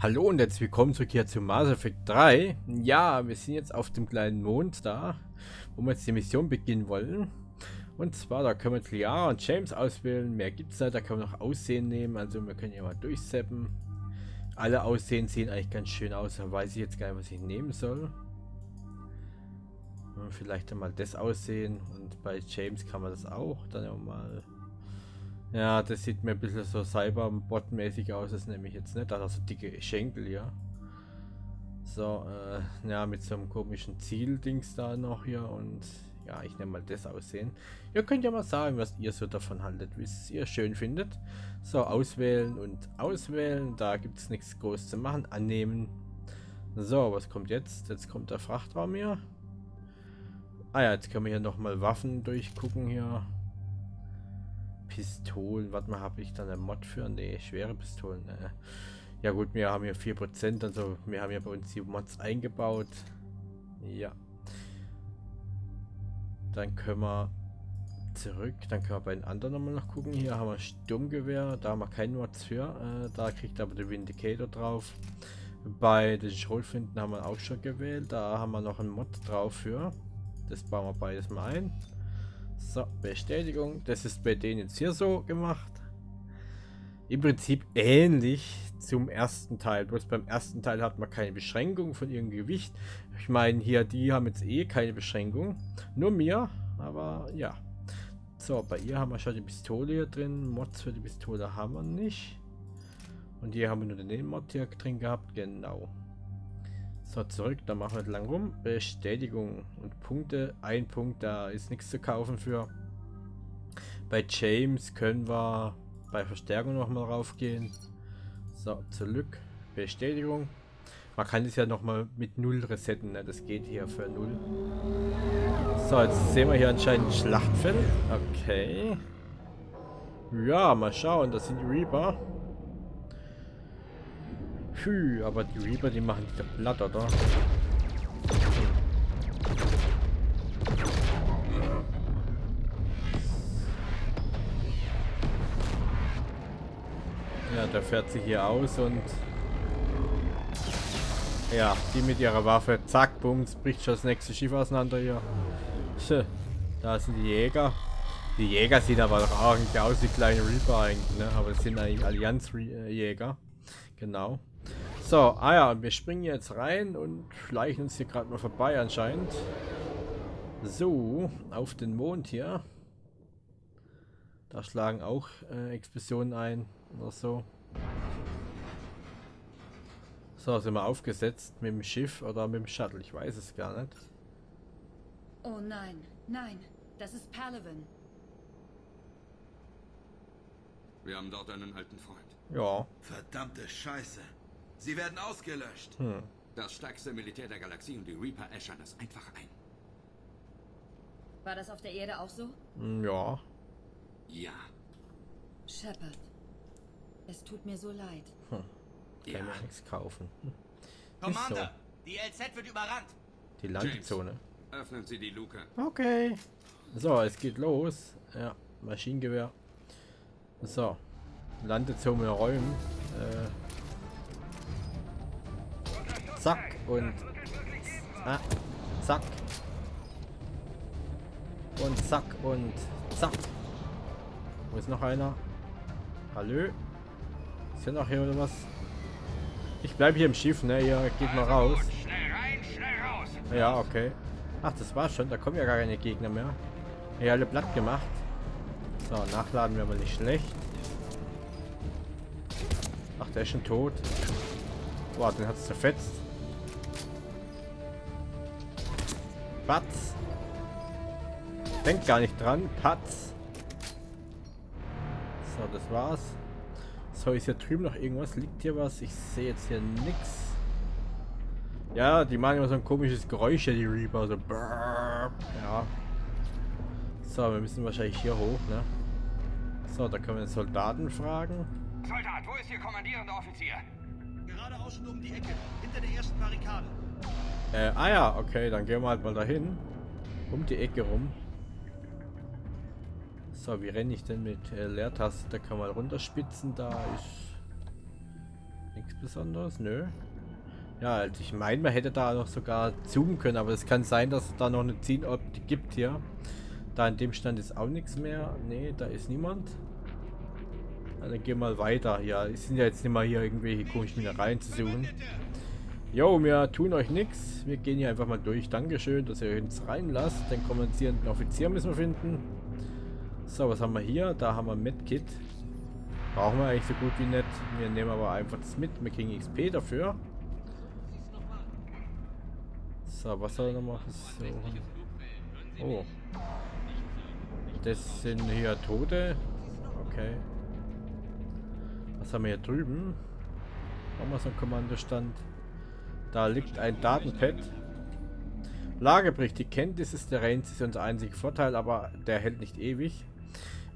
Hallo und herzlich willkommen zurück hier zu Mass Effect 3. Ja, wir sind jetzt auf dem kleinen Mond da, wo wir jetzt die Mission beginnen wollen. Und zwar, da können wir jetzt Liara und James auswählen. Mehr gibt es nicht, da können wir noch Aussehen nehmen. Also wir können ja mal durchseppen. Alle Aussehen sehen eigentlich ganz schön aus, da weiß ich jetzt gar nicht, was ich nehmen soll. Vielleicht einmal das Aussehen, und bei James kann man das auch. Dann mal. Ja, das sieht mir ein bisschen so Cyberbot-mäßig aus, das nehme ich jetzt nicht. Da hat er so dicke Schenkel, ja. So, ja, mit so einem komischen Zieldings da noch hier, und ja, ich nehme mal das Aussehen. Ihr könnt ja mal sagen, was ihr so davon haltet, wie es ihr schön findet. So, auswählen und auswählen, da gibt es nichts groß zu machen, annehmen. So, was kommt jetzt? Jetzt kommt der Frachtraum hier. Ah ja, jetzt können wir hier nochmal Waffen durchgucken hier. Pistolen, warte mal, habe ich dann eine Mod für? Ne, schwere Pistolen. Ne. Ja gut, wir haben hier 4%, also wir haben ja bei uns die Mods eingebaut. Ja. Dann können wir zurück, dann können wir bei den anderen nochmal noch gucken. Hier haben wir Sturmgewehr, da haben wir keine Mods für. Da kriegt aber der Vindicator drauf. Bei den Schrotflinten haben wir auch schon gewählt, da haben wir noch einen Mod drauf für. Das bauen wir beides mal ein. So, Bestätigung. Das ist bei denen jetzt hier so gemacht. Im Prinzip ähnlich zum ersten Teil. Bloß beim ersten Teil hat man keine Beschränkung von ihrem Gewicht. Ich meine, hier, die haben jetzt eh keine Beschränkung. Nur mir, aber ja. So, bei ihr haben wir schon die Pistole hier drin. Mods für die Pistole haben wir nicht. Und hier haben wir nur den Nebenmod hier drin gehabt. Genau. So, zurück, da machen wir nicht lang rum. Bestätigung und Punkte. Ein Punkt, da ist nichts zu kaufen für. Bei James können wir bei Verstärkung nochmal raufgehen. So, zurück. Bestätigung. Man kann es ja nochmal mit 0 resetten, ne? Das geht hier für 0. So, jetzt sehen wir hier anscheinend ein Schlachtfeld. Okay. Ja, mal schauen, das sind die Reaper. Puh, aber die Reaper, die machen die platt, oder? Ja, da fährt sie hier aus und... Ja, die mit ihrer Waffe, zack, bums, bricht schon das nächste Schiff auseinander hier. Da sind die Jäger. Die Jäger sehen aber doch irgendwie aus wie kleine Reaper eigentlich, ne? Aber es sind eigentlich Allianz-Jäger. Genau. So, ah ja, wir springen jetzt rein und schleichen uns hier gerade mal vorbei anscheinend. So, auf den Mond hier. Da schlagen auch Explosionen ein oder so. So, sind wir aufgesetzt mit dem Schiff oder mit dem Shuttle, ich weiß es gar nicht. Oh nein, nein, das ist Palaven. Wir haben dort einen alten Freund. Ja. Verdammte Scheiße. Sie werden ausgelöscht. Das stärkste Militär der Galaxie und die Reaper äschern es einfach ein. War das auf der Erde auch so? Ja. Ja. Shepard, es tut mir so leid. Ja. Kann nichts kaufen. Commander, so. Die LZ wird überrannt. Die Landezone. James, öffnen Sie die Luke. Okay. So, es geht los. Ja, Maschinengewehr. So. Landezone räumen. Zack und zack und zack und zack. Wo ist noch einer? Hallo? Ist hier noch hier oder was? Ich bleibe hier im Schiff, ne? Ihr geht mal raus. Ja, okay. Ach, das war schon. Da kommen ja gar keine Gegner mehr. Ihr alle platt gemacht. So, nachladen wir aber nicht schlecht. Ach, der ist schon tot. Boah, den hat es zerfetzt. Patz. Denkt gar nicht dran. Patz. So, das war's. So, ist hier drüben noch irgendwas? Liegt hier was? Ich sehe jetzt hier nichts. Ja, die machen immer so ein komisches Geräusch hier, die Reaper. So, brrr, ja. So, wir müssen wahrscheinlich hier hoch, ne? So, da können wir den Soldaten fragen. Soldat, wo ist Ihr kommandierender Offizier? Geradeaus und um die Ecke, hinter der ersten Barrikade. Ah ja, okay, dann gehen wir halt mal dahin. Um die Ecke rum. So, wie renne ich denn mit Leertaste? Da kann man runterspitzen, da ist Nichts Besonderes, nö. Ja, also ich meine, man hätte da noch sogar zoomen können, aber es kann sein, dass es da noch eine Zieloptik gibt hier. Da an dem Stand ist auch nichts mehr. Ne, da ist niemand. Ja, dann gehen wir mal weiter. Ja, es sind ja jetzt nicht mal hier irgendwelche komischen Mineralien zu suchen. Jo, wir tun euch nichts. Wir gehen hier einfach mal durch. Dankeschön, dass ihr uns reinlasst. Den kommunizierenden Offizier müssen wir finden. So, was haben wir hier? Da haben wir Medkit. Brauchen wir eigentlich so gut wie nicht. Wir nehmen aber einfach das mit. Wir kriegen XP dafür. So, was soll er noch machen? So. Oh. Das sind hier Tote. Okay. Was haben wir hier drüben? Haben wir so einen Kommandostand. Da liegt ein Datenpad. Lagebericht. Die Kenntnis des Terrains ist unser einziger Vorteil, aber der hält nicht ewig.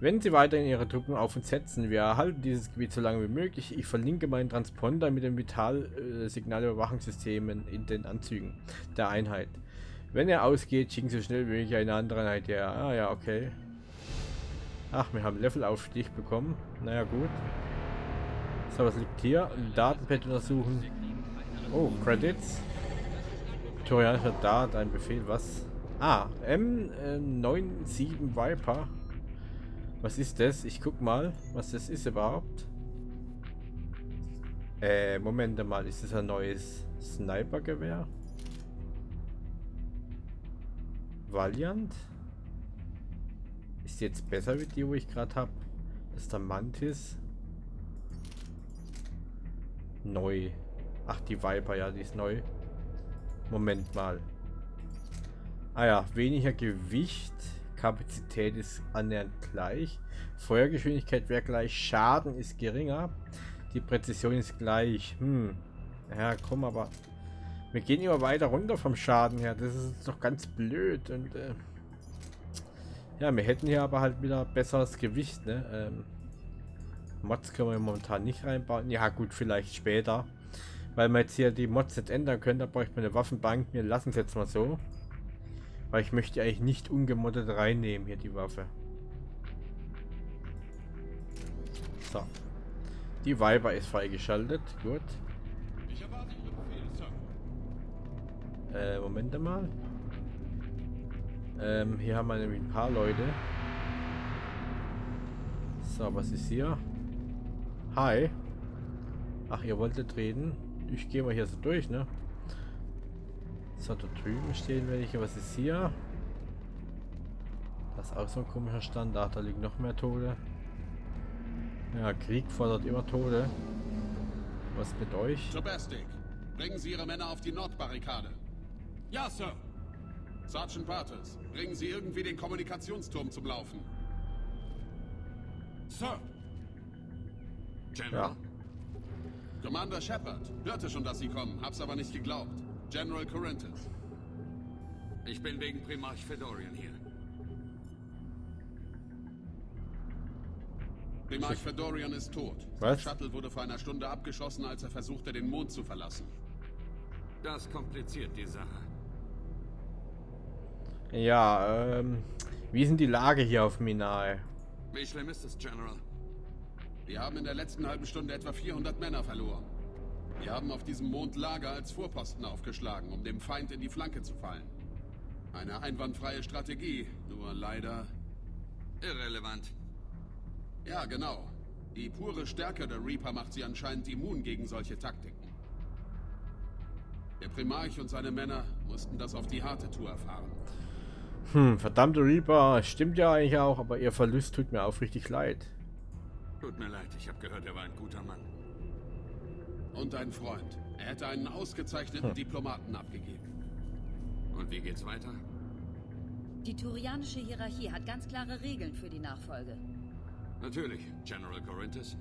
Wenn Sie weiterhin Ihre Truppen auf uns setzen, wir erhalten dieses Gebiet so lange wie möglich. Ich verlinke meinen Transponder mit den Vitalsignalüberwachungssystemen in den Anzügen der Einheit. Wenn er ausgeht, schicken Sie so schnell wie möglich eine andere Einheit her. Ah ja, okay. Ach, wir haben Levelaufstieg bekommen. Naja, gut. So, was liegt hier? Ein Datenpad untersuchen. Oh, Credits. Tutorialischer Dart, ein Befehl, was? Ah, M97 Viper. Was ist das? Ich guck mal, was das ist überhaupt. Moment mal, ist das ein neues Snipergewehr? Valiant? Ist die jetzt besser wie die, wo ich gerade habe? Das ist der Mantis. Neu. Ach, die Viper, ja, die ist neu. Moment mal. Ah ja, weniger Gewicht. Kapazität ist annähernd gleich. Feuergeschwindigkeit wäre gleich. Schaden ist geringer. Die Präzision ist gleich. Hm. Ja, komm, aber wir gehen immer weiter runter vom Schaden her. Das ist doch ganz blöd. Und ja, wir hätten hier aber halt wieder besseres Gewicht, ne? Mods können wir momentan nicht reinbauen. Ja gut, vielleicht später. Weil wir jetzt hier die Mods nicht ändern können, da bräuchte man eine Waffenbank. Wir lassen es jetzt mal so. Weil ich möchte eigentlich nicht ungemoddet reinnehmen hier die Waffe. So. Die Viper ist freigeschaltet. Gut. Moment mal. Hier haben wir nämlich ein paar Leute. So, was ist hier? Hi. Ach, ihr wolltet reden. Ich gehe mal hier so durch, ne? So, da drüben stehen welche. Was ist hier? Das ist auch so ein komischer Stand. Ach, da liegen noch mehr Tote. Ja, Krieg fordert immer Tote. Was mit euch? Sobastik, bringen Sie Ihre Männer auf die Nordbarrikade. Ja, Sir. Sergeant Bartes, bringen Sie irgendwie den Kommunikationsturm zum Laufen. Sir. General. Ja. Commander Shepard, hörte schon, dass Sie kommen, hab's aber nicht geglaubt. General Corinthus. Ich bin wegen Primarch Fedorian hier. Primarch Fedorian ist tot. Sein Shuttle wurde vor einer Stunde abgeschossen, als er versuchte, den Mond zu verlassen. Das kompliziert die Sache. Ja, wie sind die Lage hier auf Minae? Wie schlimm ist es, General? Wir haben in der letzten halben Stunde etwa 400 Männer verloren. Wir haben auf diesem Mond Lager als Vorposten aufgeschlagen, um dem Feind in die Flanke zu fallen. Eine einwandfreie Strategie, nur leider... irrelevant. Ja, genau. Die pure Stärke der Reaper macht sie anscheinend immun gegen solche Taktiken. Der Primarch und seine Männer mussten das auf die harte Tour erfahren. Hm, verdammte Reaper, stimmt ja eigentlich auch, aber ihr Verlust tut mir aufrichtig leid. Tut mir leid, ich habe gehört, er war ein guter Mann. Und ein Freund. Er hätte einen ausgezeichneten Diplomaten abgegeben. Und wie geht's weiter? Die turianische Hierarchie hat ganz klare Regeln für die Nachfolge. Natürlich, General Corinthus.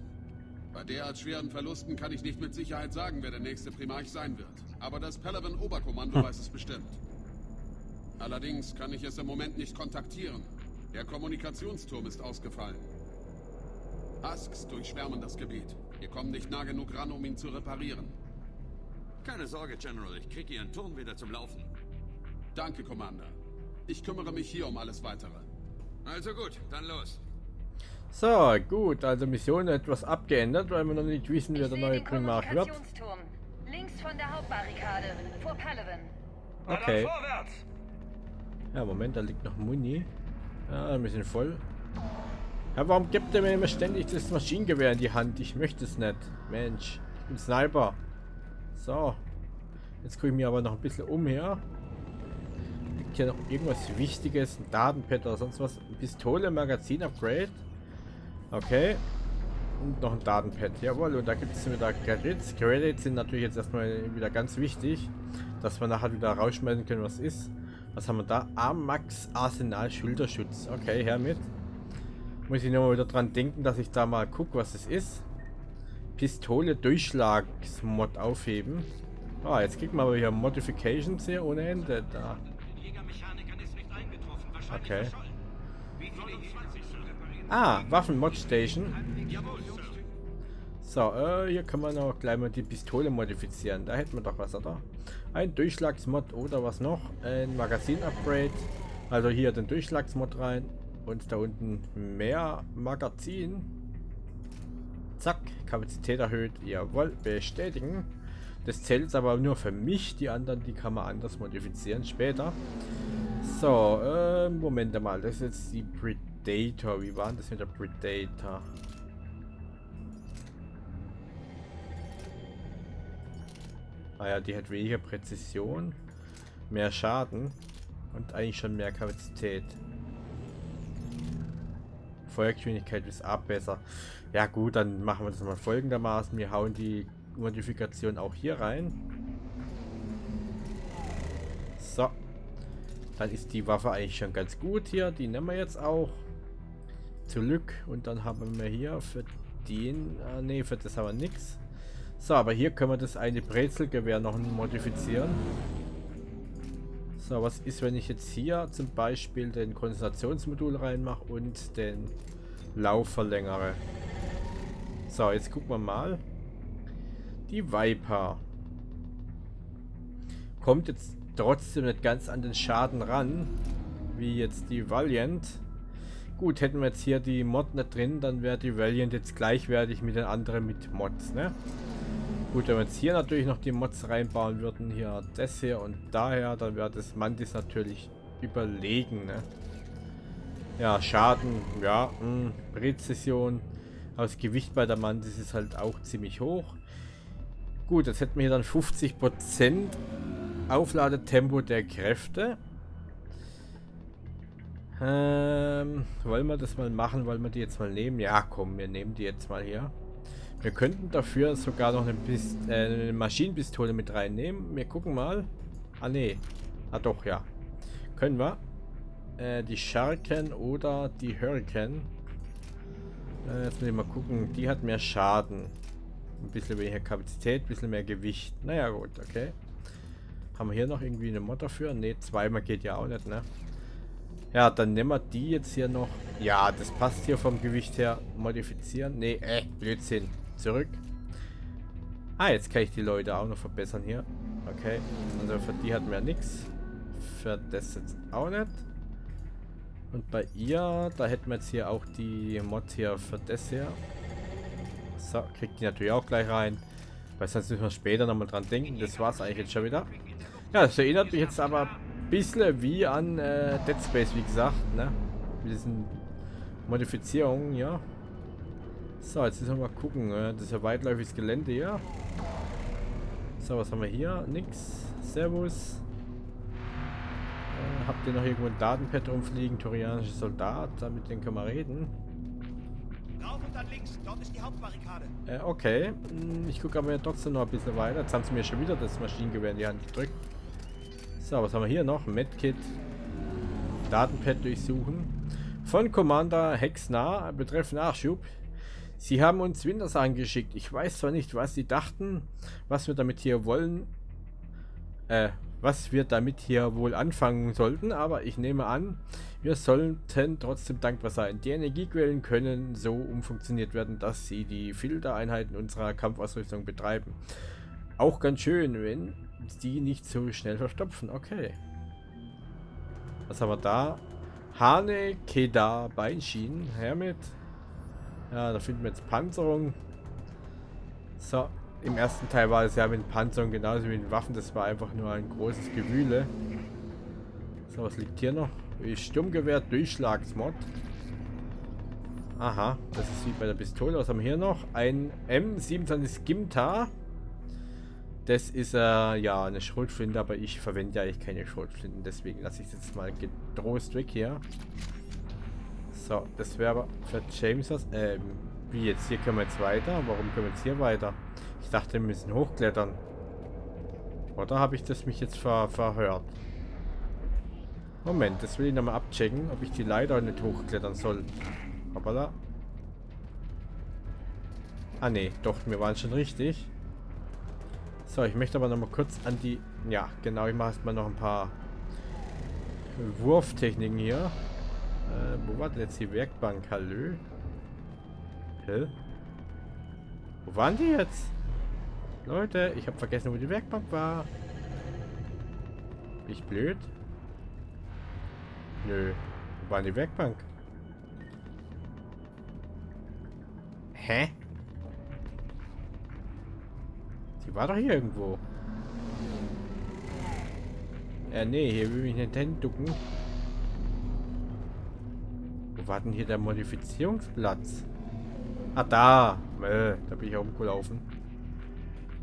Bei derart schweren Verlusten kann ich nicht mit Sicherheit sagen, wer der nächste Primarch sein wird. Aber das Palaven-Oberkommando weiß es bestimmt. Allerdings kann ich es im Moment nicht kontaktieren. Der Kommunikationsturm ist ausgefallen. Asks durchschwärmen das Gebiet. Wir kommen nicht nah genug ran, um ihn zu reparieren. Keine Sorge, General. Ich kriege Ihren Turm wieder zum Laufen. Danke, Commander. Ich kümmere mich hier um alles Weitere. Also gut, dann los. So, gut, also Mission etwas abgeändert, weil wir noch nicht wissen, wer der neue Primarch wird. Links von der Hauptbarrikade, vor Palaven. Okay. Ja, Moment, da liegt noch Muni. Ja, ein bisschen voll. Ja, warum gibt er mir immer ständig das Maschinengewehr in die Hand? Ich möchte es nicht. Mensch, ich bin Sniper. So. Jetzt gucke ich mir aber noch ein bisschen umher. Liegt hier noch irgendwas Wichtiges? Ein Datenpad oder sonst was? Eine Pistole, Magazin-Upgrade. Okay. Und noch ein Datenpad. Jawohl, und da gibt es wieder Credits. Credits sind natürlich jetzt erstmal wieder ganz wichtig, dass wir nachher wieder rausschmeißen können, was ist. Was haben wir da? Armax Arsenal Schilderschutz. Okay, hermit. Muss ich nochmal wieder dran denken, dass ich da mal gucke, was es ist. Pistole Durchschlagsmod aufheben. Ah, jetzt kriegt man aber hier Modifications hier ohne Ende da. Okay. Ah, Waffen-Mod-Station. So, hier kann man auch gleich mal die Pistole modifizieren. Da hätten wir doch was, oder? Ein Durchschlagsmod oder was noch? Ein Magazin-Upgrade. Also hier den Durchschlagsmod rein. Und da unten mehr Magazin. Zack, Kapazität erhöht. Jawohl, bestätigen. Das zählt jetzt aber nur für mich. Die anderen, die kann man anders modifizieren später. So, Moment mal. Das ist jetzt die Predator. Wie war denn das mit der Predator? Ah ja, die hat weniger Präzision, mehr Schaden und eigentlich schon mehr Kapazität. Feuergeschwindigkeit ist ab besser. Ja gut, dann machen wir das mal folgendermaßen. Wir hauen die Modifikation auch hier rein. So. Dann ist die Waffe eigentlich schon ganz gut hier. Die nehmen wir jetzt auch. Zum Glück. Und dann haben wir hier für den... nee, für das haben wir nichts. So, aber hier können wir das eine Brezelgewehr noch modifizieren. So, was ist, wenn ich jetzt hier zum Beispiel den Konzentrationsmodul reinmache und den Lauf verlängere? So, jetzt gucken wir mal. Die Viper kommt jetzt trotzdem nicht ganz an den Schaden ran, wie jetzt die Valiant. Gut, hätten wir jetzt hier die Mod nicht drin, dann wäre die Valiant jetzt gleichwertig mit den anderen mit Mods, ne? Gut, wenn wir jetzt hier natürlich noch die Mods reinbauen würden, hier das hier und daher, dann wäre das Mantis natürlich überlegen, ne? Ja, Schaden, ja, Präzision, aber das Gewicht bei der Mantis ist halt auch ziemlich hoch. Gut, jetzt hätten wir hier dann 50% Aufladetempo der Kräfte. Wollen wir das mal machen, wollen wir die jetzt mal nehmen? Ja, komm, wir nehmen die jetzt mal hier. Wir könnten dafür sogar noch eine Maschinenpistole mit reinnehmen. Wir gucken mal. Ah, nee. Ah, doch, ja. Können wir. Die Sharken oder die Hurricane. Jetzt will ich mal gucken. Die hat mehr Schaden. Ein bisschen weniger Kapazität, ein bisschen mehr Gewicht. Naja, gut, okay. Haben wir hier noch irgendwie eine Mod dafür? Ne, zweimal geht ja auch nicht, ne? Ja, dann nehmen wir die jetzt hier noch. Ja, das passt hier vom Gewicht her. Modifizieren. Ne, Blödsinn. Zurück. Ah, jetzt kann ich die Leute auch noch verbessern hier. Okay, also für die hatten wir ja nichts. Für das jetzt auch nicht. Und bei ihr, da hätten wir jetzt hier auch die Mod hier für das hier. So, kriegt die natürlich auch gleich rein. Weil sonst müssen wir später nochmal dran denken. Das war's eigentlich jetzt schon wieder. Ja, das erinnert mich jetzt aber ein bisschen wie an Dead Space, wie gesagt, ne? Mit diesen Modifizierungen, ja. So, jetzt müssen wir mal gucken. Das ist ja weitläufiges Gelände hier. So, was haben wir hier? Nix. Servus. Habt ihr noch irgendwo ein Datenpad rumfliegen? Torianischer Soldat. Damit den können wir reden. Und dann links. Dort ist die Hauptbarrikade. Okay. Ich gucke aber trotzdem noch ein bisschen weiter. Jetzt haben sie mir schon wieder das Maschinengewehr in die Hand gedrückt. So, was haben wir hier noch? Medkit. Datenpad durchsuchen. Von Commander Hexner. Betreff Nachschub. Sie haben uns Wintersachen geschickt. Ich weiß zwar nicht, was sie dachten, was wir damit hier wollen, was wir damit hier wohl anfangen sollten, aber ich nehme an, wir sollten trotzdem dankbar sein. Die Energiequellen können so umfunktioniert werden, dass sie die Filtereinheiten unserer Kampfausrüstung betreiben. Auch ganz schön, wenn die nicht so schnell verstopfen. Okay. Was haben wir da? Hane, Keda, Beinschienen, her mit. Ja, da finden wir jetzt Panzerung. So, im ersten Teil war es ja mit Panzerung genauso wie mit Waffen. Das war einfach nur ein großes Gewühle. So, was liegt hier noch? Sturmgewehr, Durchschlagsmod. Aha, das ist wie bei der Pistole. Was haben wir hier noch? Ein M27 Skimta. Das ist ja eine Schrotflinte, aber ich verwende ja eigentlich keine Schrotflinten, deswegen lasse ich es jetzt mal getrost weg hier. So, das wäre aber für James was. Wie jetzt? Hier können wir jetzt weiter? Warum können wir jetzt hier weiter? Ich dachte, wir müssen hochklettern. Oder habe ich das mich jetzt verhört? Moment, das will ich nochmal abchecken, ob ich die Leiter nicht hochklettern soll. Hoppala. Ah ne, doch, wir waren schon richtig. So, ich möchte aber nochmal kurz an die... Ja, genau, ich mache erstmal noch ein paar Wurftechniken hier. Wo war denn jetzt die Werkbank? Hallo? Hä? Wo waren die jetzt? Leute, ich habe vergessen, wo die Werkbank war. Bin ich blöd? Nö. Wo war die Werkbank? Hä? Die war doch hier irgendwo. Nee, hier will ich nicht hinducken. Wo war denn hier der Modifizierungsplatz? Ah, da. Da bin ich herumgelaufen.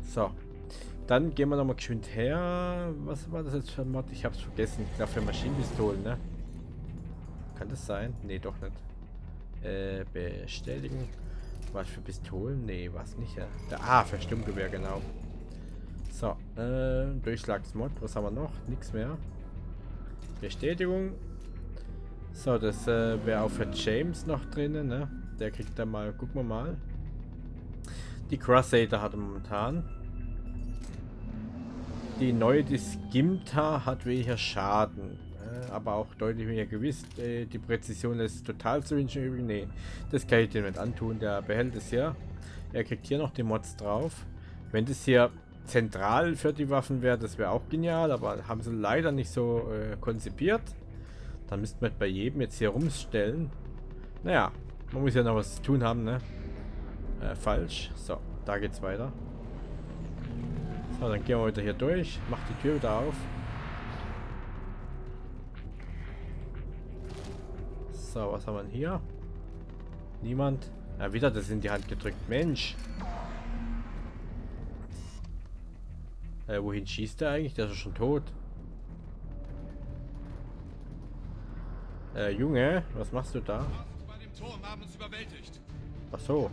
So. Dann gehen wir nochmal geschwind her. Was war das jetzt für ein Mod? Ich hab's vergessen. Ich glaube für Maschinenpistolen, ne? Kann das sein? Nee, doch nicht. Bestätigen. Was für Pistolen? Nee, was nicht. Ja. Ah, für Sturmgewehr, genau. So, Durchschlagsmod. Was haben wir noch? Nichts mehr. Bestätigung. So, das wäre auch für James noch drinnen, ne? Der kriegt dann mal, gucken wir mal. Die Crusader hat er momentan. Die neue, die Skimta, hat weniger Schaden. Aber auch deutlich mehr Gewicht. Die Präzision ist total zu wünschen übrig. Nee, das kann ich dir nicht antun. Der behält es hier. Er kriegt hier noch die Mods drauf. Wenn das hier zentral für die Waffen wäre, das wäre auch genial. Aber haben sie leider nicht so konzipiert. Dann müsste man bei jedem jetzt hier rumstellen. Naja, man muss ja noch was zu tun haben, ne? Falsch. So, da geht's weiter. So, dann gehen wir wieder hier durch. Macht die Tür wieder auf. So, was haben wir denn hier? Niemand? Ja, wieder das in die Hand gedrückt. Mensch! Wohin schießt der eigentlich? Der ist schon tot. Junge, was machst du da? Ach so.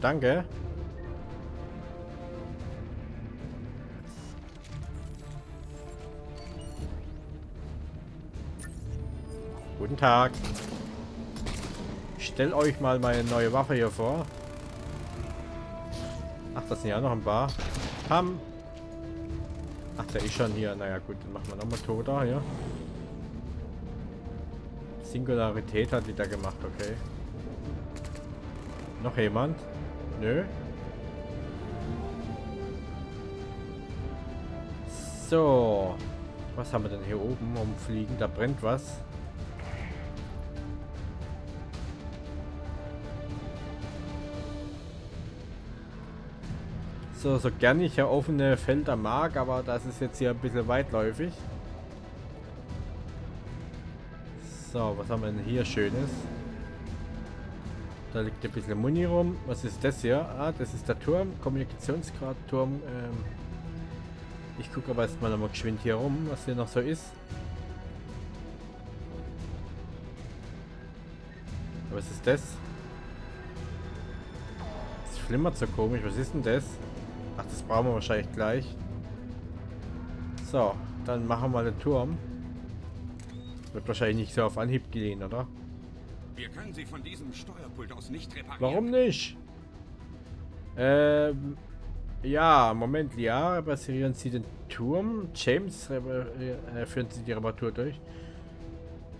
Danke. Guten Tag. Ich stell euch mal meine neue Waffe hier vor. Ach, das sind ja noch ein paar. Pam. Ach, der ist schon hier. Naja, gut, dann machen wir nochmal Toter, ja. Singularität hat die da gemacht, okay. Noch jemand? Nö. So. Was haben wir denn hier oben umfliegen? Da brennt was. So gern ich ja offene Felder mag, aber das ist jetzt hier ein bisschen weitläufig. So, was haben wir denn hier Schönes? Da liegt ein bisschen Muni rum. Was ist das hier? Ah, das ist der Turm, Kommunikationsgrad, Turm. Ich gucke aber erstmal nochmal geschwind hier rum, was hier noch so ist. Was ist das? Das flimmert so komisch, was ist denn das? Ach, das brauchen wir wahrscheinlich gleich. So, dann machen wir mal den Turm. Wird wahrscheinlich nicht so auf Anhieb gehen, oder? Wir können sie von diesem Steuerpult aus nicht reparieren. Warum nicht? Ja, Moment, Liara, reparieren Sie den Turm. James, führen Sie die Reparatur durch.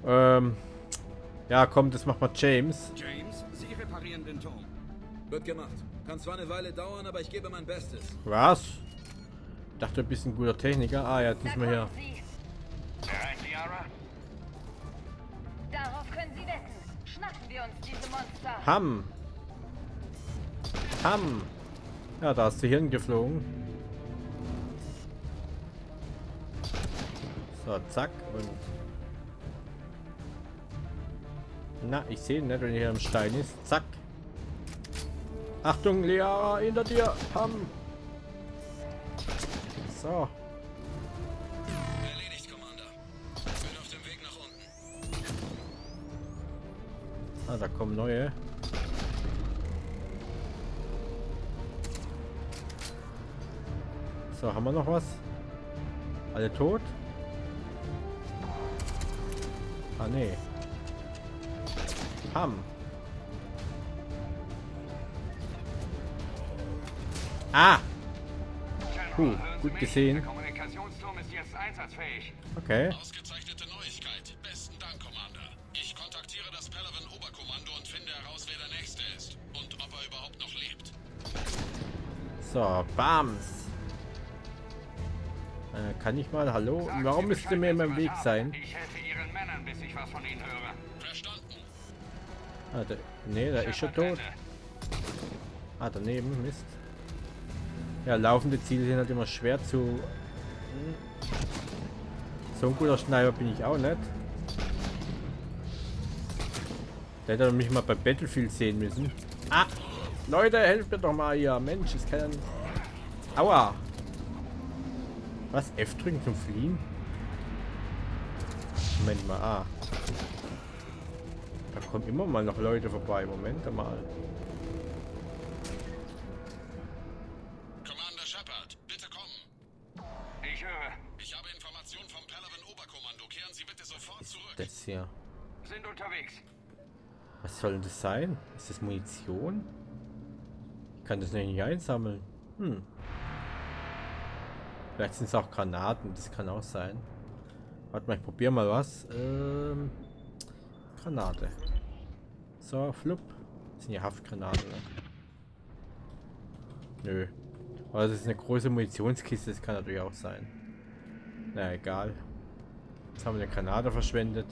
Ja, komm, das macht mal James. James, Sie reparieren den Turm. Wird gemacht. Kann zwar eine Weile dauern, aber ich gebe mein Bestes. Was? Ich dachte, du bist ein guter Techniker. Ah, ja, jetzt müssen wir hier. Darauf können Sie wetten. Schnappen Ham! Ham! Ja, da ist die Hirn geflogen. So, zack und... Na, ich sehe nicht, wenn hier am Stein ist. Zack! Achtung, Liara, hinter dir! Ham! So. Erledigt, Commander. Bin auf dem Weg nach unten. Ah, da kommen neue. So, haben wir noch was? Alle tot? Ah, nee. Ham. Ah! Puh, gut gesehen. Der Kommunikationsturm ist jetzt einsatzfähig. Okay. Ausgezeichnete Neuigkeit. Besten Dank, Commander. Ich kontaktiere das Palaven Oberkommando und finde heraus, wer der Nächste ist. Und ob er überhaupt noch lebt. So, Bams. Kann ich mal? Hallo? Warum müsst ihr mir in meinem Weg sein? Ich helfe Ihren Männern, bis ich was von Ihnen höre. Verstanden. Ah, da, nee, da ist schon tot. Ah, daneben, Mist. Ja, laufende Ziele sind halt immer schwer zu... So ein guter Sniper bin ich auch nicht. Da hätte er mich mal bei Battlefield sehen müssen. Ah! Leute, helft mir doch mal hier. Mensch, ich kann... Aua! Was? F drücken zum Fliehen? Moment mal, ah. Da kommen immer mal noch Leute vorbei. Moment mal. Commander Shepard, bitte kommen. Ich höre. Ich habe Informationen vom Palaven Oberkommando. Kehren Sie bitte sofort zurück. Das hier. Sind unterwegs. Was soll denn das sein? Ist das Munition? Ich kann das nicht einsammeln. Hm. Vielleicht sind es auch Granaten, das kann auch sein. Warte mal, ich probiere mal was. Granate. So, flupp. Das sind ja Haftgranaten. Nö. Aber das ist eine große Munitionskiste, das kann natürlich auch sein. Na egal. Jetzt haben wir eine Granate verschwendet.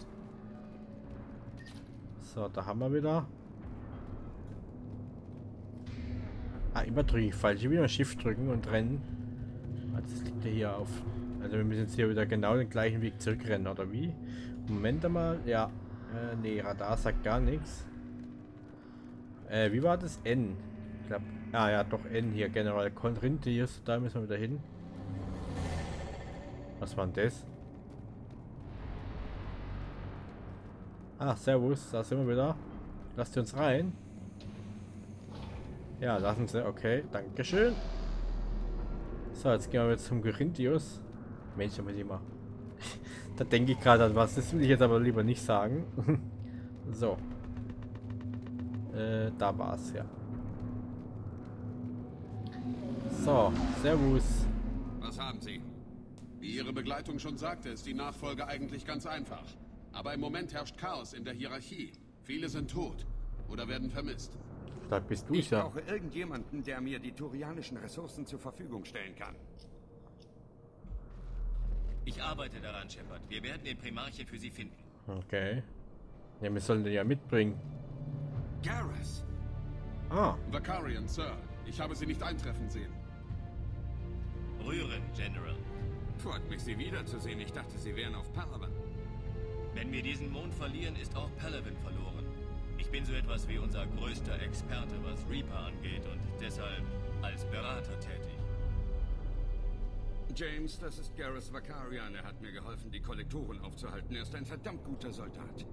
So, da haben wir wieder. Ah, immer drücke ich falsch. Ich will mal Shift drücken und rennen. Das liegt ja hier auf. Also wir müssen jetzt hier wieder genau den gleichen Weg zurückrennen, oder wie? Moment mal, ja. Nee, Radar sagt gar nichts. Wie war das? N. Ich glaube, ah ja, doch N hier, General Corinthus. Da müssen wir wieder hin. Was war denn das? Ah, servus, da sind wir wieder. Lasst uns rein. Ja, lassen Sie, okay, dankeschön. So, jetzt gehen wir jetzt zum Corinthus. Mensch, da muss ich mal. Da denke ich gerade an was. Das will ich jetzt aber lieber nicht sagen. So. Da war's, ja. So, servus. Was haben Sie? Wie Ihre Begleitung schon sagte, ist die Nachfolge eigentlich ganz einfach. Aber im Moment herrscht Chaos in der Hierarchie. Viele sind tot oder werden vermisst. Da bist du, ich brauche irgendjemanden, der mir die turianischen Ressourcen zur Verfügung stellen kann. Ich arbeite daran, Shepard. Wir werden den Primarchen für Sie finden. Okay. Ja, wir sollen den ja mitbringen. Garrus. Ah. Vakarian, Sir. Ich habe Sie nicht eintreffen sehen. Rührend, General. Freut mich, Sie wiederzusehen. Ich dachte, Sie wären auf Palaven. Wenn wir diesen Mond verlieren, ist auch Palaven verloren. Ich bin so etwas wie unser größter Experte, was Reaper angeht und deshalb als Berater tätig. James, das ist Garrus Vakarian. Er hat mir geholfen, die Kollektoren aufzuhalten. Er ist ein verdammt guter Soldat.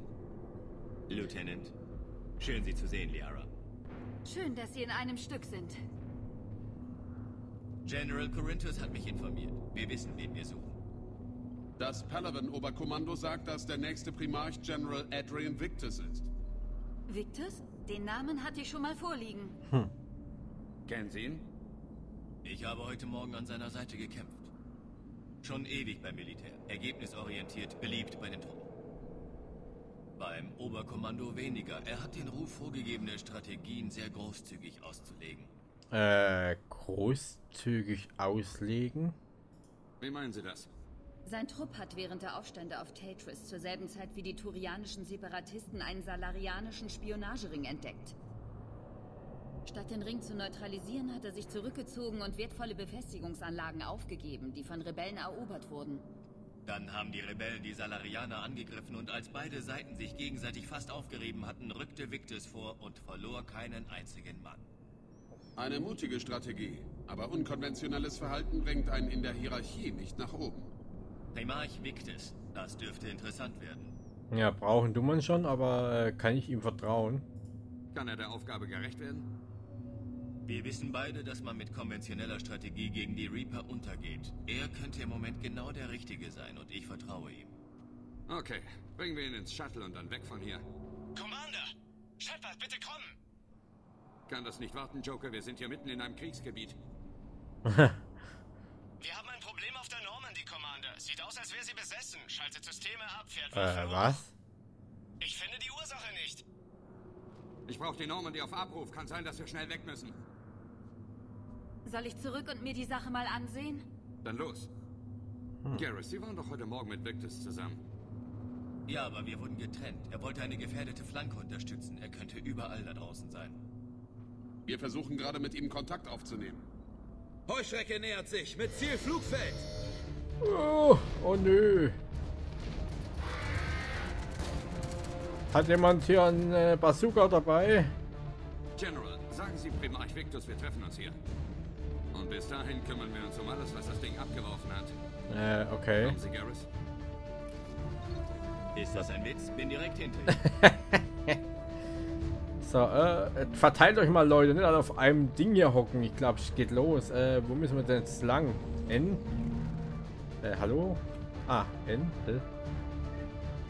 Lieutenant, schön Sie zu sehen, Liara. Schön, dass Sie in einem Stück sind. General Corinthus hat mich informiert. Wir wissen, wen wir suchen. Das Palaven-Oberkommando sagt, dass der nächste Primarch General Adrian Victus ist. Victus? Den Namen hatte ich schon mal vorliegen. Hm. Kennen Sie ihn? Ich habe heute Morgen an seiner Seite gekämpft. Schon ewig beim Militär. Ergebnisorientiert, beliebt bei den Truppen. Beim Oberkommando weniger. Er hat den Ruf, vorgegebene Strategien sehr großzügig auszulegen. Großzügig auslegen? Wie meinen Sie das? Sein Trupp hat während der Aufstände auf Tetris zur selben Zeit wie die turianischen Separatisten einen salarianischen Spionagering entdeckt. Statt den Ring zu neutralisieren, hat er sich zurückgezogen und wertvolle Befestigungsanlagen aufgegeben, die von Rebellen erobert wurden. Dann haben die Rebellen die Salarianer angegriffen und als beide Seiten sich gegenseitig fast aufgerieben hatten, rückte Victus vor und verlor keinen einzigen Mann. Eine mutige Strategie, aber unkonventionelles Verhalten bringt einen in der Hierarchie nicht nach oben. Primarch Victus, das dürfte interessant werden. Ja, brauchen du man schon, aber kann ich ihm vertrauen? Kann er der Aufgabe gerecht werden? Wir wissen beide, dass man mit konventioneller Strategie gegen die Reaper untergeht. Er könnte im Moment genau der Richtige sein und ich vertraue ihm. Okay, bringen wir ihn ins Shuttle und dann weg von hier. Commander! Shepard, bitte kommen! Kann das nicht warten, Joker. Wir sind hier mitten in einem Kriegsgebiet. Wir haben ein Problem auf der Normandy, Commander. Sieht aus, als wäre sie besessen. Schaltet Systeme ab, fährt was? Ich finde die Ursache nicht. Ich brauche die Normandy auf Abruf. Kann sein, dass wir schnell weg müssen. Soll ich zurück und mir die Sache mal ansehen? Dann los. Garrus, Sie waren doch heute Morgen mit Victus zusammen. Ja, aber wir wurden getrennt. Er wollte eine gefährdete Flanke unterstützen. Er könnte überall da draußen sein. Wir versuchen gerade mit ihm Kontakt aufzunehmen. Heuschrecke nähert sich mit Ziel Flugfeld. Oh nö. Hat jemand hier einen Bazooka dabei? General, sagen Sie Primarch Victus, wir treffen uns hier. Und bis dahin kümmern wir uns um alles, was das Ding abgeworfen hat. Okay. Kommen Sie, Garrus? Ist das ein Witz? Bin direkt hinter Ihnen. So, verteilt euch mal, Leute. Nicht alle auf einem Ding hier hocken. Ich glaube, es geht los. Wo müssen wir denn jetzt lang? N? Hallo? Ah, N?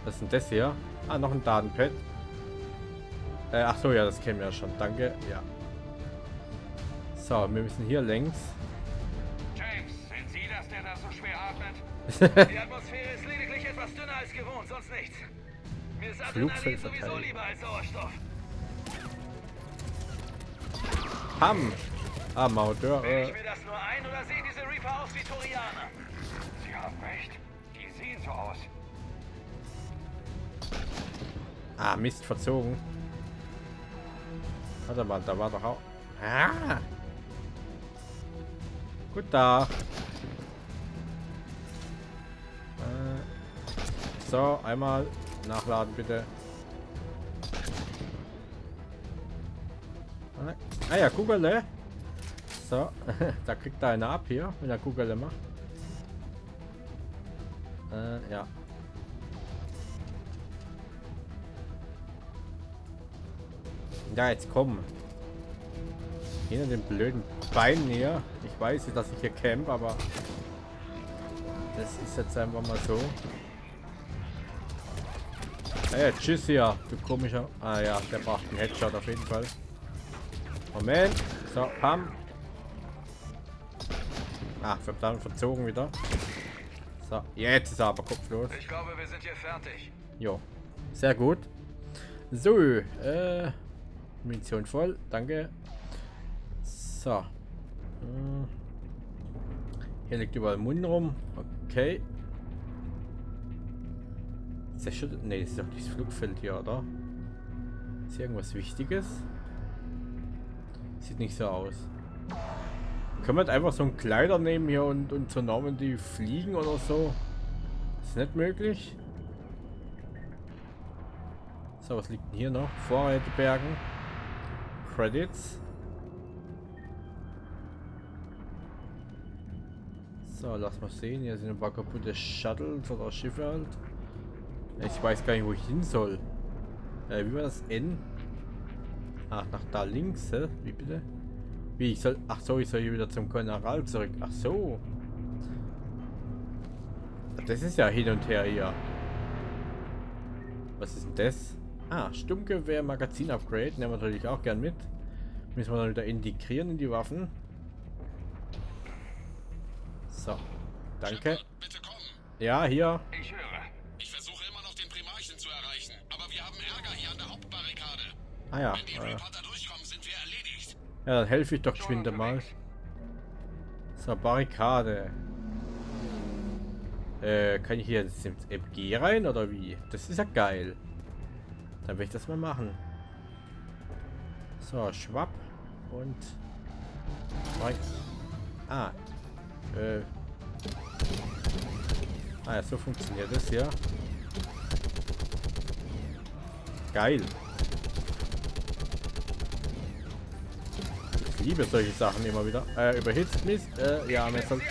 Was ist denn das hier? Ah, noch ein Datenpad. Ach so, ja, das kennen wir ja schon. Danke, ja. So, wir müssen hier längs. James, sind Sie das, der da so schwer atmet? Die Atmosphäre ist lediglich etwas dünner als gewohnt, sonst nichts. Mir ist Adrenalin sowieso lieber als Sauerstoff. Ham! Ah, Maudeur. Sehe ich mir das nur ein oder sehen diese Reaper aus wie Turianer? Sie haben recht. Die sehen so aus. Ah, Mist, verzogen. Warte mal, da war doch auch... Ah! Gut da. So, einmal nachladen, bitte. Ah ja, Kugele. So, da kriegt er einer ab hier, wenn er Kugele macht. Ja. Ja, jetzt komm. Hinter den blöden Beinen hier. Ich weiß, dass ich hier camp, aber das ist jetzt einfach mal so. Hey, tschüss hier, du komischer. Ah ja, der braucht einen Headshot auf jeden Fall. Moment. So, pam. Ach, verdammt, verzogen wieder. So, jetzt ist er aber kopflos. Ich glaube, wir sind hier fertig. Jo, sehr gut. So, Munition voll, danke. So. Hier liegt überall Mund rum. Okay. Zerschüttet. Ne, das ist doch das Flugfeld hier, oder? Ist hier irgendwas Wichtiges? Sieht nicht so aus. Können wir einfach so einen Kleider nehmen hier und zur Normandy fliegen oder so? Ist nicht möglich. So, was liegt denn hier noch? Vorräte bergen. Credits. So, lass mal sehen. Hier sind ein paar kaputte Shuttles oder Schiffe halt. Ich weiß gar nicht, wo ich hin soll. Wie war das N? Ach, nach da links, hä? Wie bitte? Wie, ich soll... Ach so, ich soll hier wieder zum General zurück. Ach so. Das ist ja hin und her hier. Was ist denn das? Ah, Sturmgewehr, Magazin-Upgrade. Nehmen wir natürlich auch gern mit. Müssen wir dann wieder integrieren in die Waffen. So. Danke. Ja, hier. Ich höre. Ich versuche immer noch den Primarchen zu erreichen. Aber wir haben Ärger hier an der Hauptbarrikade. Ah ja. Wenn die Reporter durchkommen, sind wir erledigt. Ja, dann helfe ich doch geschwinde mal. So, Barrikade. Kann ich hier jetzt ins MG rein oder wie? Das ist ja geil. Dann will ich das mal machen. So, schwapp. Und... rein. Ah. Ah ja, so funktioniert das hier. Geil. Ich liebe solche Sachen immer wieder. Überhitzt Mist. Ja, mir soll...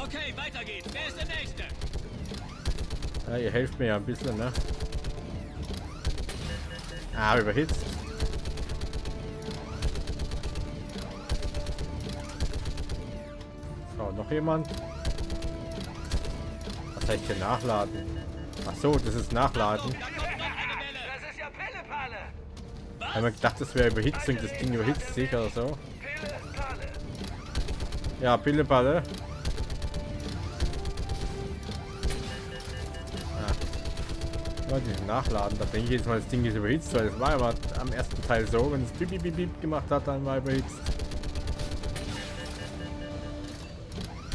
Okay, weiter geht's. Wer ist der Nächste? Ja, ihr helft mir ja ein bisschen, ne? Ah, überhitzt. So, noch jemand? Was soll ich hier nachladen? Ach so, das ist Nachladen. Das ist ja Pille-Palle. Haben wir gedacht, das wäre Überhitzung, das Ding überhitzt sich oder so. Ja, Pille-Palle. Nachladen, da denke ich jetzt mal, das Ding ist überhitzt, weil es war aber am ersten Teil so, wenn es bip, bip, bip gemacht hat, dann war überhitzt.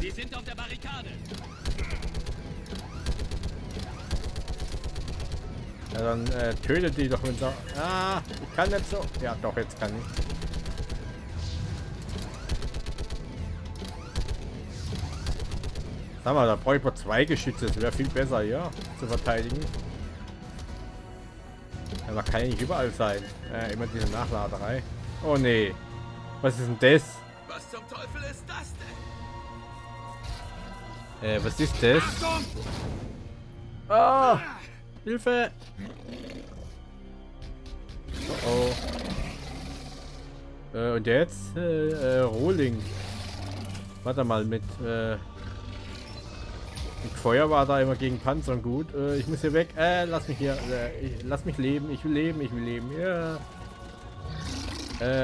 Sie sind auf der Barrikade. Ja, dann tötet die doch mit so. Ah, ich kann nicht so. Ja, doch, jetzt kann ich. Sag mal, da brauche ich mal zwei Geschütze, das wäre viel besser, ja, zu verteidigen. Aber kann ja nicht überall sein. Immer diese Nachladerei. Oh nee. Was ist denn das? Was zum Teufel ist das denn? Was ist das? Ah! Hilfe! Oh oh. Und jetzt? Rohling. Warte mal, mit Feuer war da immer gegen Panzern gut. Ich muss hier weg. Lass mich hier. Lass mich leben. Ich will leben. Ich will leben. Ja.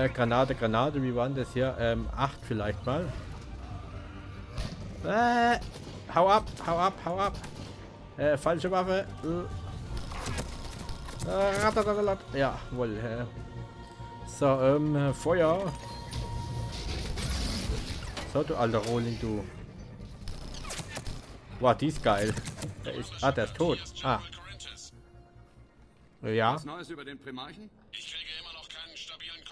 Granate, Granate. Wie war denn das hier? 8 vielleicht mal. Hau ab. Hau ab. Hau ab. Falsche Waffe. Ja, wohl. So, Feuer. So, du alter Rohling, du. Wow, die ist geil. Der ist, der ist tot. Ah. Ja. Was Neues über den Primarchen? Ich kriege immer noch keinen stabilen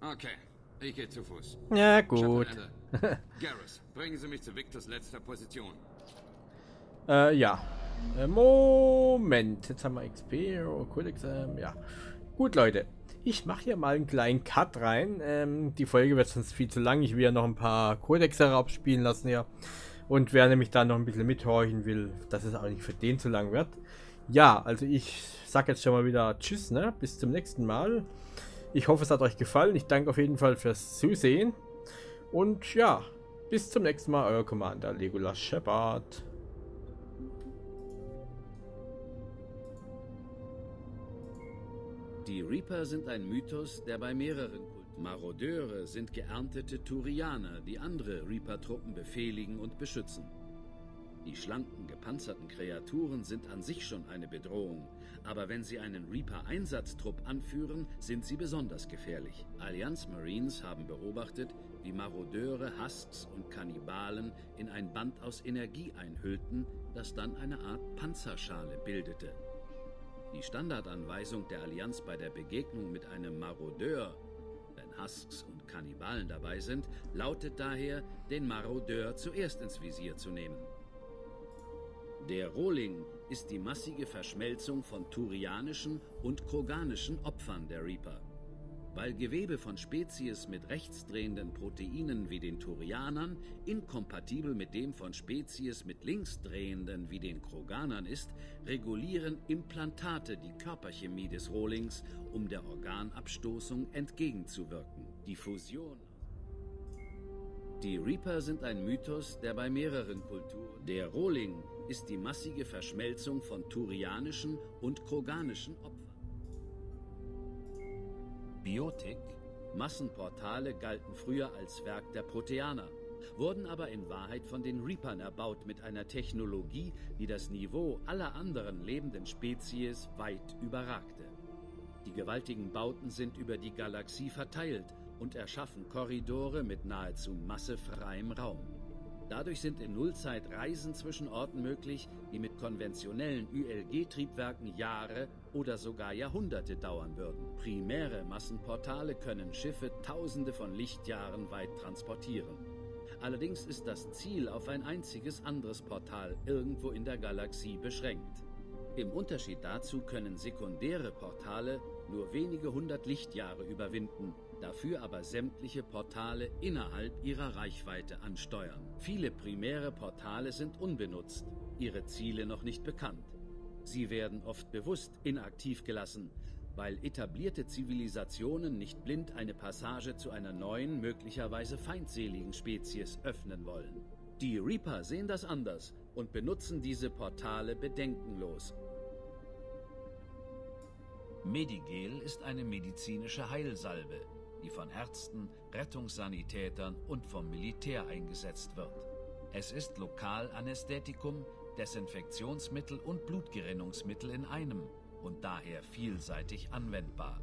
Comlink. Okay, ich gehe zu Fuß. Ja, gut. Garrus, bringen Sie mich zu Victors letzter Position. Ja. Moment, jetzt haben wir XP, oh, Codex, ja. Gut, Leute. Ich mache hier mal einen kleinen Cut rein. Die Folge wird sonst viel zu lang. Ich will ja noch ein paar Codexe abspielen lassen hier. Und wer nämlich da noch ein bisschen mithorchen will, dass es auch nicht für den zu lang wird. Ja, also ich sag jetzt schon mal wieder Tschüss, ne? Bis zum nächsten Mal. Ich hoffe, es hat euch gefallen. Ich danke auf jeden Fall fürs Zusehen. Und ja, bis zum nächsten Mal, euer Commander Legolas Shepard. Die Reaper sind ein Mythos, der bei mehreren Marodeure sind geerntete Turianer, die andere Reaper-Truppen befehligen und beschützen. Die schlanken, gepanzerten Kreaturen sind an sich schon eine Bedrohung, aber wenn sie einen Reaper-Einsatztrupp anführen, sind sie besonders gefährlich. Allianz Marines haben beobachtet, wie Marodeure, Husks und Kannibalen in ein Band aus Energie einhüllten, das dann eine Art Panzerschale bildete. Die Standardanweisung der Allianz bei der Begegnung mit einem Marodeur, Husks und Kannibalen dabei sind, lautet daher, den Marodeur zuerst ins Visier zu nehmen. Der Rohling ist die massige Verschmelzung von turianischen und kroganischen Opfern der Reaper. Weil Gewebe von Spezies mit rechtsdrehenden Proteinen wie den Turianern inkompatibel mit dem von Spezies mit linksdrehenden wie den Kroganern ist, regulieren Implantate die Körperchemie des Rohlings, um der Organabstoßung entgegenzuwirken. Die Fusion. Die Reaper sind ein Mythos, der bei mehreren Kulturen... Der Rohling ist die massige Verschmelzung von turianischen und kroganischen Opfern. Biotik? Massenportale galten früher als Werk der Proteaner, wurden aber in Wahrheit von den Reapern erbaut mit einer Technologie, die das Niveau aller anderen lebenden Spezies weit überragte. Die gewaltigen Bauten sind über die Galaxie verteilt und erschaffen Korridore mit nahezu massefreiem Raum. Dadurch sind in Nullzeit Reisen zwischen Orten möglich, die mit konventionellen ULG-Triebwerken Jahre oder sogar Jahrhunderte dauern würden. Primäre Massenportale können Schiffe Tausende von Lichtjahren weit transportieren. Allerdings ist das Ziel auf ein einziges anderes Portal irgendwo in der Galaxie beschränkt. Im Unterschied dazu können sekundäre Portale nur wenige hundert Lichtjahre überwinden, dafür aber sämtliche Portale innerhalb ihrer Reichweite ansteuern. Viele primäre Portale sind unbenutzt, ihre Ziele noch nicht bekannt. Sie werden oft bewusst inaktiv gelassen, weil etablierte Zivilisationen nicht blind eine Passage zu einer neuen, möglicherweise feindseligen Spezies öffnen wollen. Die Reaper sehen das anders und benutzen diese Portale bedenkenlos. Medigel ist eine medizinische Heilsalbe, die von Ärzten, Rettungssanitätern und vom Militär eingesetzt wird. Es ist Lokalanästhetikum, Desinfektionsmittel und Blutgerinnungsmittel in einem und daher vielseitig anwendbar.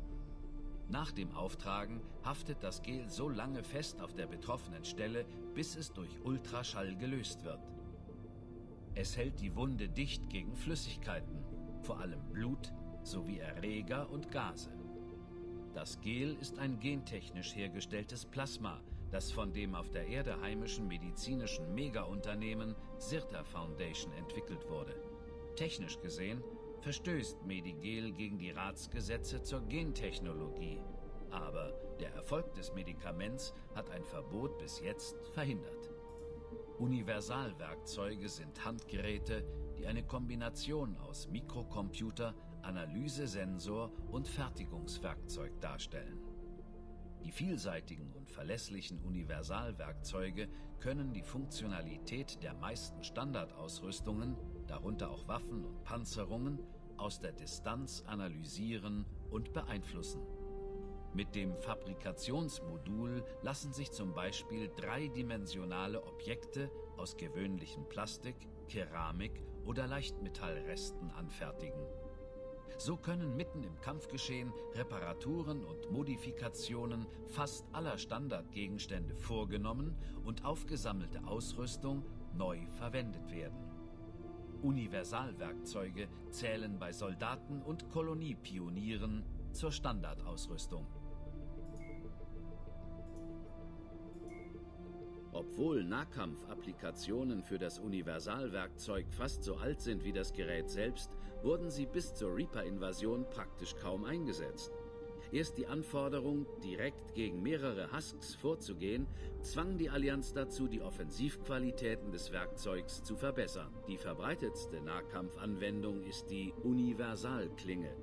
Nach dem Auftragen haftet das Gel so lange fest auf der betroffenen Stelle, bis es durch Ultraschall gelöst wird. Es hält die Wunde dicht gegen Flüssigkeiten, vor allem Blut sowie Erreger und Gase. Das Gel ist ein gentechnisch hergestelltes Plasma, das von dem auf der Erde heimischen medizinischen Megaunternehmen Sirta Foundation entwickelt wurde. Technisch gesehen verstößt Medigel gegen die Ratsgesetze zur Gentechnologie, aber der Erfolg des Medikaments hat ein Verbot bis jetzt verhindert. Universalwerkzeuge sind Handgeräte, die eine Kombination aus Mikrocomputer, Analysesensor und Fertigungswerkzeug darstellen. Die vielseitigen und verlässlichen Universalwerkzeuge können die Funktionalität der meisten Standardausrüstungen, darunter auch Waffen und Panzerungen, aus der Distanz analysieren und beeinflussen. Mit dem Fabrikationsmodul lassen sich zum Beispiel dreidimensionale Objekte aus gewöhnlichem Plastik, Keramik oder Leichtmetallresten anfertigen. So können mitten im Kampfgeschehen Reparaturen und Modifikationen fast aller Standardgegenstände vorgenommen und aufgesammelte Ausrüstung neu verwendet werden. Universalwerkzeuge zählen bei Soldaten und Koloniepionieren zur Standardausrüstung. Obwohl Nahkampfapplikationen für das Universalwerkzeug fast so alt sind wie das Gerät selbst, wurden sie bis zur Reaper-Invasion praktisch kaum eingesetzt. Erst die Anforderung, direkt gegen mehrere Husks vorzugehen, zwang die Allianz dazu, die Offensivqualitäten des Werkzeugs zu verbessern. Die verbreitetste Nahkampfanwendung ist die Universalklinge,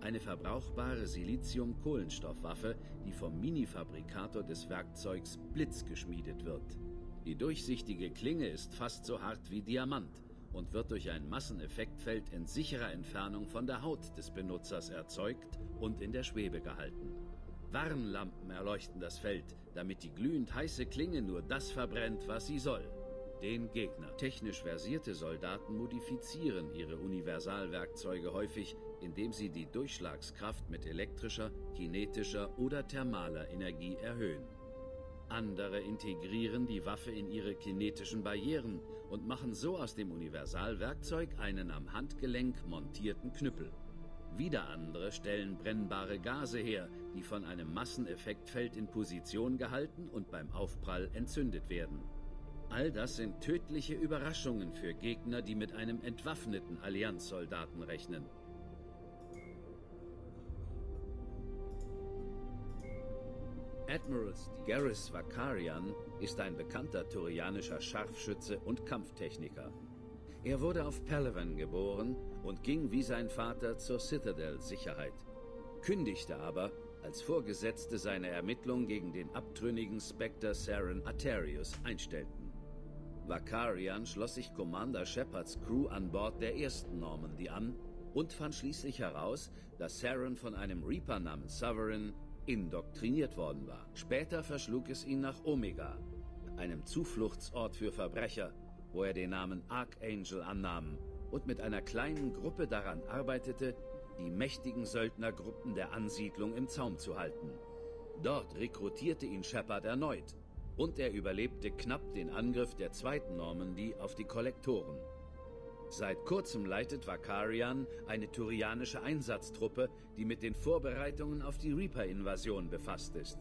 eine verbrauchbare Silizium-Kohlenstoffwaffe, die vom Mini-Fabrikator des Werkzeugs Blitz geschmiedet wird. Die durchsichtige Klinge ist fast so hart wie Diamant und wird durch ein Masseneffektfeld in sicherer Entfernung von der Haut des Benutzers erzeugt und in der Schwebe gehalten. Warnlampen erleuchten das Feld, damit die glühend heiße Klinge nur das verbrennt, was sie soll: den Gegner. Technisch versierte Soldaten modifizieren ihre Universalwerkzeuge häufig, indem sie die Durchschlagskraft mit elektrischer, kinetischer oder thermaler Energie erhöhen. Andere integrieren die Waffe in ihre kinetischen Barrieren und machen so aus dem Universalwerkzeug einen am Handgelenk montierten Knüppel. Wieder andere stellen brennbare Gase her, die von einem Masseneffektfeld in Position gehalten und beim Aufprall entzündet werden. All das sind tödliche Überraschungen für Gegner, die mit einem entwaffneten Allianzsoldaten rechnen. Admiral Garrus Vakarian ist ein bekannter turianischer Scharfschütze und Kampftechniker. Er wurde auf Palaven geboren und ging wie sein Vater zur Citadel-Sicherheit, kündigte aber als Vorgesetzte seine Ermittlungen gegen den abtrünnigen Spectre Saren Arterius einstellten. Vakarian schloss sich Commander Shepards Crew an Bord der ersten Normandy an und fand schließlich heraus, dass Saren von einem Reaper namens Sovereign indoktriniert worden war. Später verschlug es ihn nach Omega, einem Zufluchtsort für Verbrecher, wo er den Namen Archangel annahm und mit einer kleinen Gruppe daran arbeitete, die mächtigen Söldnergruppen der Ansiedlung im Zaum zu halten. Dort rekrutierte ihn Shepard erneut und er überlebte knapp den Angriff der zweiten Normandy auf die Kollektoren. Seit kurzem leitet Vakarian eine turianische Einsatztruppe, die mit den Vorbereitungen auf die Reaper-Invasion befasst ist.